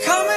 and come